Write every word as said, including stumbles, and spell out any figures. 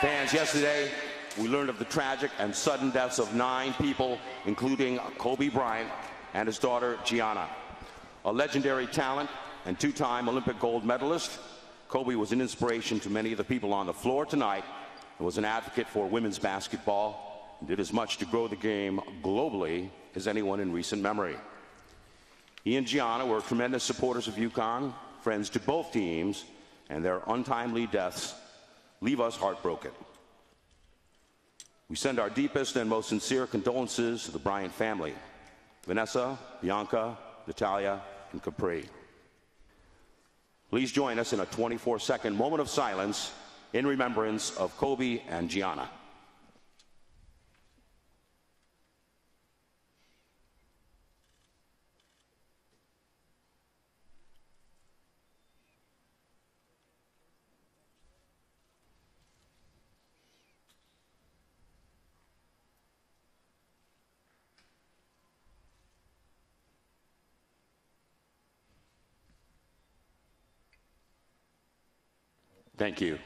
Fans, yesterday we learned of the tragic and sudden deaths of nine people, including Kobe Bryant and his daughter Gianna. A legendary talent and two-time Olympic gold medalist, Kobe was an inspiration to many of the people on the floor tonight, and was an advocate for women's basketball, and did as much to grow the game globally as anyone in recent memory. He and Gianna were tremendous supporters of UConn, friends to both teams, and their untimely deaths leave us heartbroken. We send our deepest and most sincere condolences to the Bryant family, Vanessa, Bianca, Natalia, and Capri. Please join us in a twenty-four second moment of silence in remembrance of Kobe and Gianna. Thank you.